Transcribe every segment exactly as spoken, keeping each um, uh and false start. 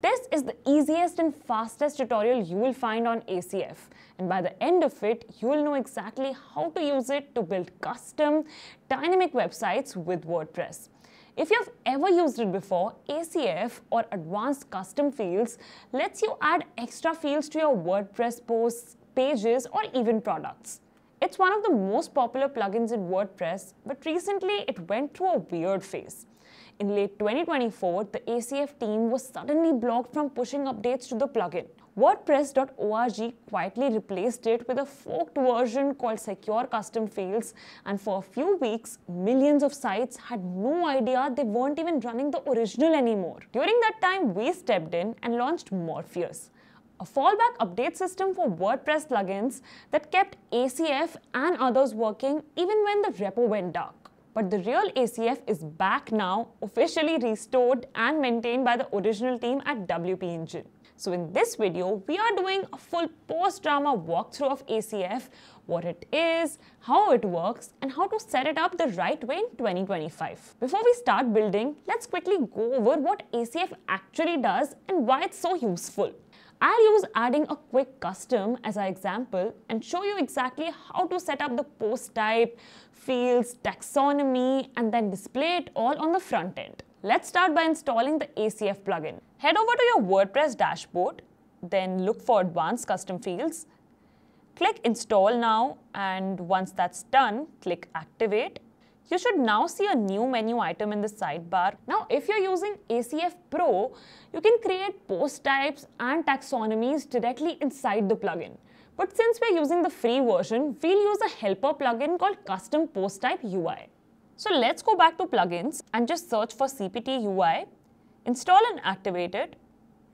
This is the easiest and fastest tutorial you will find on A C F, and by the end of it, you will know exactly how to use it to build custom, dynamic websites with WordPress. If you've ever used it before, A C F or Advanced Custom Fields lets you add extra fields to your WordPress posts, pages, or even products. It's one of the most popular plugins in WordPress, but recently it went through a weird phase. In late twenty twenty-four, the A C F team was suddenly blocked from pushing updates to the plugin. WordPress dot org quietly replaced it with a forked version called Secure Custom Fields, and for a few weeks, millions of sites had no idea they weren't even running the original anymore. During that time, we stepped in and launched Morpheus, a fallback update system for WordPress plugins that kept A C F and others working even when the repo went dark. But the real A C F is back now, officially restored and maintained by the original team at W P Engine. So in this video, we are doing a full post-drama walkthrough of A C F, what it is, how it works, and how to set it up the right way in twenty twenty-five. Before we start building, let's quickly go over what A C F actually does and why it's so useful. I'll use adding a quick custom as our example and show you exactly how to set up the post type, fields, taxonomy, and then display it all on the front end. Let's start by installing the A C F plugin. Head over to your WordPress dashboard, then look for Advanced Custom Fields. Click Install Now, and once that's done, click Activate. You should now see a new menu item in the sidebar. Now, if you're using A C F Pro, you can create post types and taxonomies directly inside the plugin. But since we're using the free version, we'll use a helper plugin called Custom Post Type U I. So let's go back to plugins and just search for C P T U I, install and activate it.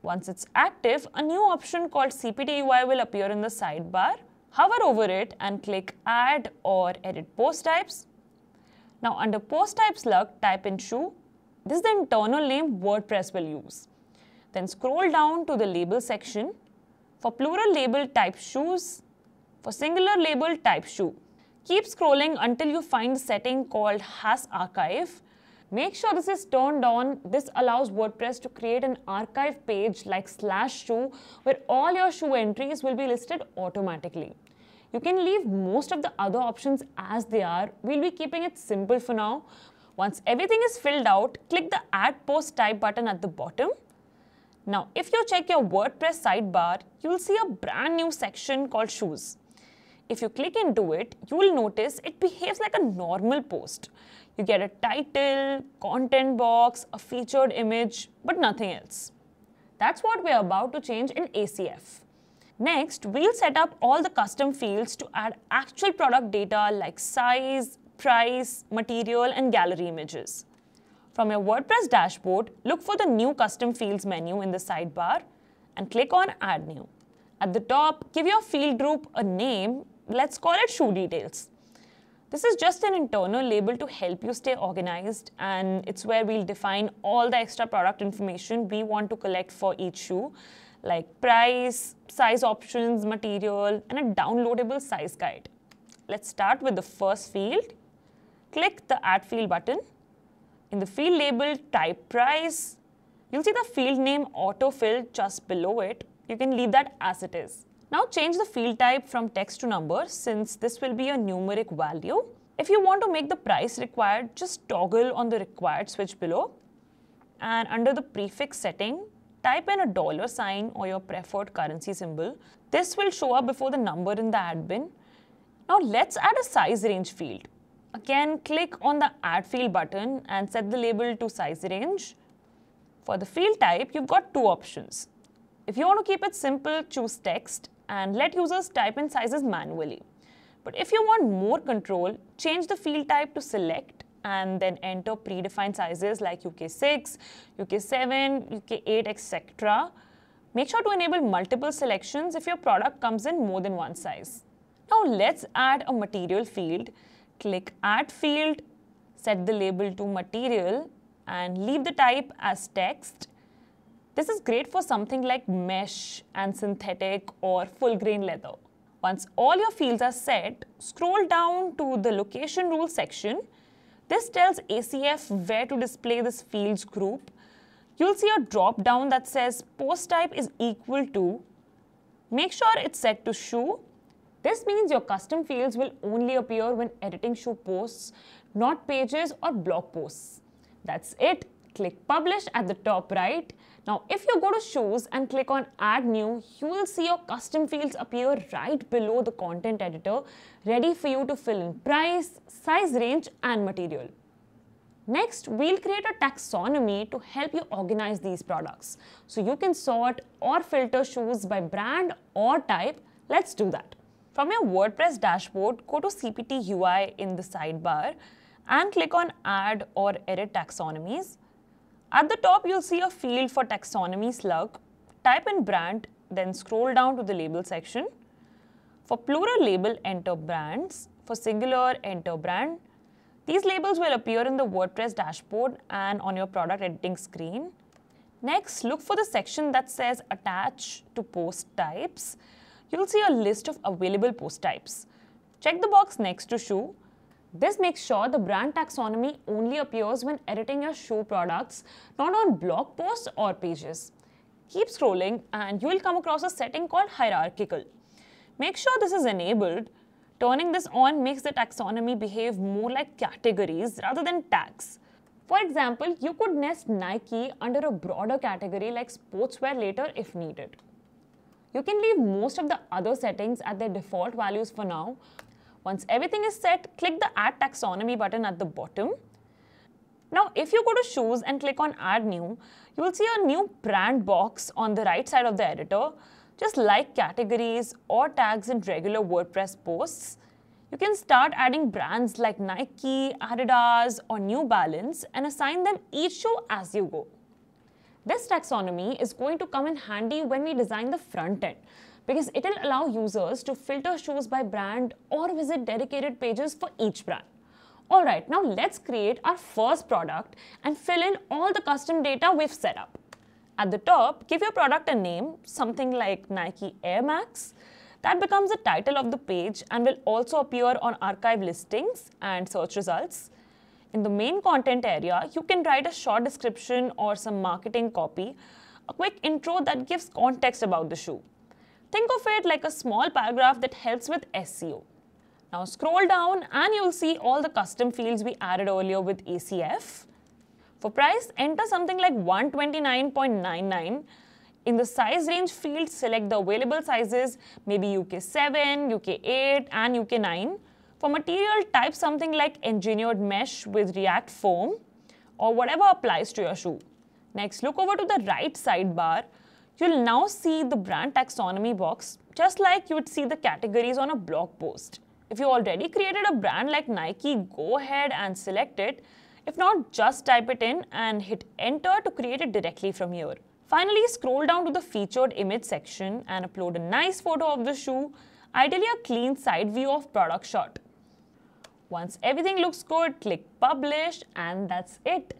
Once it's active, a new option called C P T U I will appear in the sidebar. Hover over it and click Add or Edit Post Types. Now under Post Type Slug, type in shoe. This is the internal name WordPress will use. Then scroll down to the label section. For plural label, type shoes. For singular label, type shoe. Keep scrolling until you find a setting called Has Archive. Make sure this is turned on. This allows WordPress to create an archive page like slash shoe where all your shoe entries will be listed automatically. You can leave most of the other options as they are. We'll be keeping it simple for now. Once everything is filled out, click the Add Post Type button at the bottom. Now, if you check your WordPress sidebar, you'll see a brand new section called Shoes. If you click into it, you'll notice it behaves like a normal post. You get a title, content box, a featured image, but nothing else. That's what we're about to change in A C F. Next, we'll set up all the custom fields to add actual product data like size, price, material, and gallery images. From your WordPress dashboard, look for the New Custom Fields menu in the sidebar and click on Add New. At the top, give your field group a name. Let's call it Shoe Details. This is just an internal label to help you stay organized, and it's where we'll define all the extra product information we want to collect for each shoe, like price, size options, material, and a downloadable size guide. Let's start with the first field. Click the Add Field button. In the field label, type price. You'll see the field name autofilled just below it. You can leave that as it is. Now change the field type from text to number, since this will be a numeric value. If you want to make the price required, just toggle on the required switch below. And under the prefix setting, type in a dollar sign or your preferred currency symbol. This will show up before the number in the ad bin. Now let's add a size range field. Again, click on the Add Field button and set the label to size range. For the field type, you've got two options. If you want to keep it simple, choose text and let users type in sizes manually. But if you want more control, change the field type to select and then enter predefined sizes like U K six, U K seven, U K eight, et cetera. Make sure to enable multiple selections if your product comes in more than one size. Now let's add a material field. Click Add Field, set the label to material and leave the type as text. This is great for something like mesh and synthetic or full grain leather. Once all your fields are set, scroll down to the location rules section. This tells A C F where to display this fields group. you'll see a drop down that says post type is equal to. Make sure it's set to shoe. This means your custom fields will only appear when editing shoe posts, not pages or blog posts. That's it. Click publish at the top right. Now, if you go to shoes and click on add new, you will see your custom fields appear right below the content editor, ready for you to fill in price, size range and material. Next, we'll create a taxonomy to help you organize these products. So you can sort or filter shoes by brand or type. Let's do that. From your WordPress dashboard, go to C P T U I in the sidebar and click on add or edit taxonomies. At the top, you'll see a field for taxonomy slug. Type in brand, then scroll down to the label section. For plural label, enter brands. For singular, enter brand. These labels will appear in the WordPress dashboard and on your product editing screen. Next, look for the section that says attach to post types. You'll see a list of available post types. Check the box next to shoe. This makes sure the brand taxonomy only appears when editing your shoe products, not on blog posts or pages. Keep scrolling and you will come across a setting called hierarchical. Make sure this is enabled. Turning this on makes the taxonomy behave more like categories rather than tags. For example, you could nest Nike under a broader category like sportswear later if needed. You can leave most of the other settings at their default values for now. Once everything is set, click the Add Taxonomy button at the bottom. Now, if you go to Shoes and click on Add New, you will see a new brand box on the right side of the editor. Just like categories or tags in regular WordPress posts, you can start adding brands like Nike, Adidas or New Balance and assign them each shoe as you go. This taxonomy is going to come in handy when we design the front end, because it will allow users to filter shoes by brand or visit dedicated pages for each brand. Alright, now let's create our first product and fill in all the custom data we've set up. At the top, give your product a name, something like Nike Air Max. That becomes the title of the page and will also appear on archive listings and search results. In the main content area, you can write a short description or some marketing copy, a quick intro that gives context about the shoe. Think of it like a small paragraph that helps with S E O. Now scroll down and you'll see all the custom fields we added earlier with A C F. For price, enter something like one twenty-nine ninety-nine. In the size range field, select the available sizes, maybe U K seven, U K eight and U K nine. For material, type something like engineered mesh with React foam or whatever applies to your shoe. Next, look over to the right sidebar. You'll now see the brand taxonomy box, just like you would see the categories on a blog post. If you already created a brand like Nike, go ahead and select it. If not, just type it in and hit enter to create it directly from here. Finally, scroll down to the featured image section and upload a nice photo of the shoe, ideally a clean side view of product shot. Once everything looks good, click publish and that's it.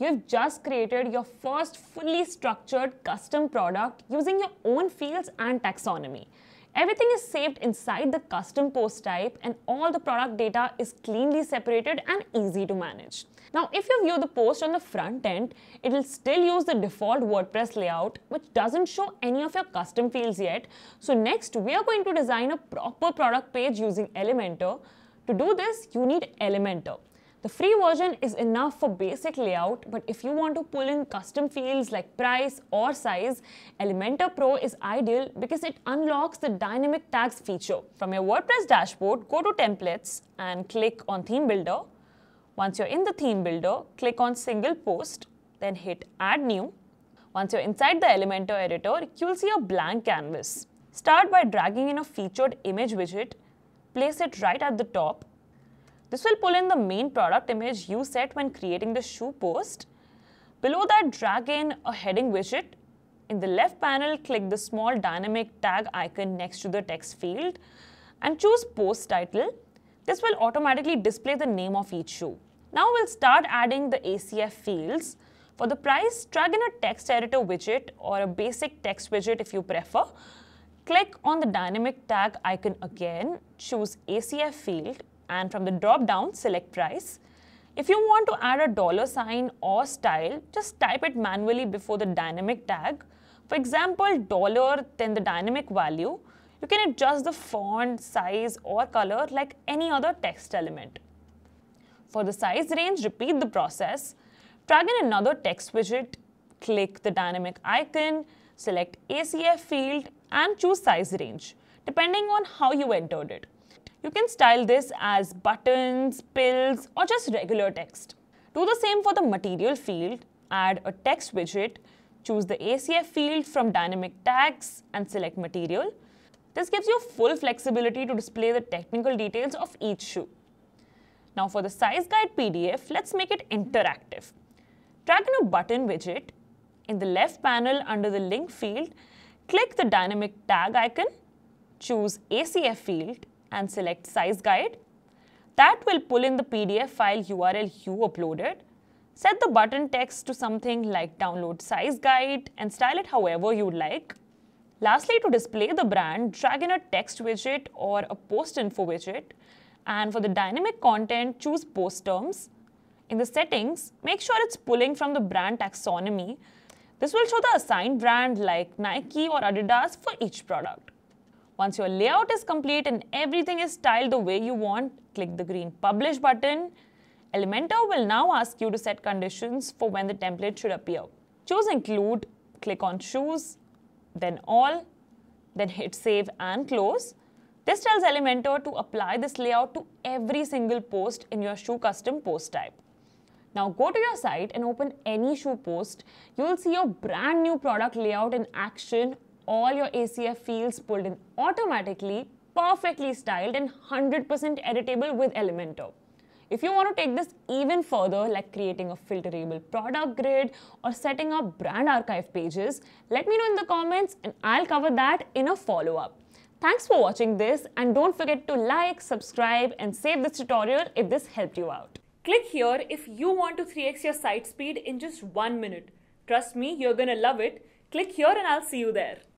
You've just created your first fully structured custom product using your own fields and taxonomy. Everything is saved inside the custom post type and all the product data is cleanly separated and easy to manage. Now, if you view the post on the front end, it will still use the default WordPress layout, which doesn't show any of your custom fields yet. So next, we are going to design a proper product page using Elementor. To do this, you need Elementor. The free version is enough for basic layout, but if you want to pull in custom fields like price or size, Elementor Pro is ideal because it unlocks the dynamic tags feature. From your WordPress dashboard, go to templates and click on theme builder. Once you're in the theme builder, click on single post, then hit add new. Once you're inside the Elementor editor, you'll see a blank canvas. Start by dragging in a featured image widget, place it right at the top. This will pull in the main product image you set when creating the shoe post. Below that, drag in a heading widget. In the left panel, click the small dynamic tag icon next to the text field and choose post title. This will automatically display the name of each shoe. Now we'll start adding the A C F fields. For the price, drag in a text editor widget or a basic text widget if you prefer. Click on the dynamic tag icon again, choose A C F field. And from the drop down, select price. If you want to add a dollar sign or style, just type it manually before the dynamic tag. For example, dollar, then the dynamic value. You can adjust the font, size or color like any other text element. For the size range, repeat the process. Drag in another text widget, click the dynamic icon, select A C F field and choose size range, depending on how you entered it. You can style this as buttons, pills or just regular text. Do the same for the material field, add a text widget, choose the A C F field from dynamic tags and select material. This gives you full flexibility to display the technical details of each shoe. Now for the size guide P D F, let's make it interactive. Drag in a button widget. In the left panel under the link field, click the dynamic tag icon, choose A C F field and select size guide. That will pull in the P D F file U R L you uploaded. Set the button text to something like download size guide and style it however you like. Lastly, to display the brand, drag in a text widget or a post info widget, and for the dynamic content, choose post terms. In the settings, make sure it's pulling from the brand taxonomy. This will show the assigned brand like Nike or Adidas for each product. Once your layout is complete and everything is styled the way you want, click the green Publish button. Elementor will now ask you to set conditions for when the template should appear. Choose Include, click on Shoes, then All, then hit Save and Close. This tells Elementor to apply this layout to every single post in your shoe custom post type. Now go to your site and open any shoe post. You will see your brand new product layout in action, all your A C F fields pulled in automatically, perfectly styled and one hundred percent editable with Elementor. If you want to take this even further, like creating a filterable product grid or setting up brand archive pages, let me know in the comments and I'll cover that in a follow-up. Thanks for watching this and don't forget to like, subscribe and save this tutorial if this helped you out. Click here if you want to three X your site speed in just one minute. Trust me, you're gonna love it. Click here and I'll see you there.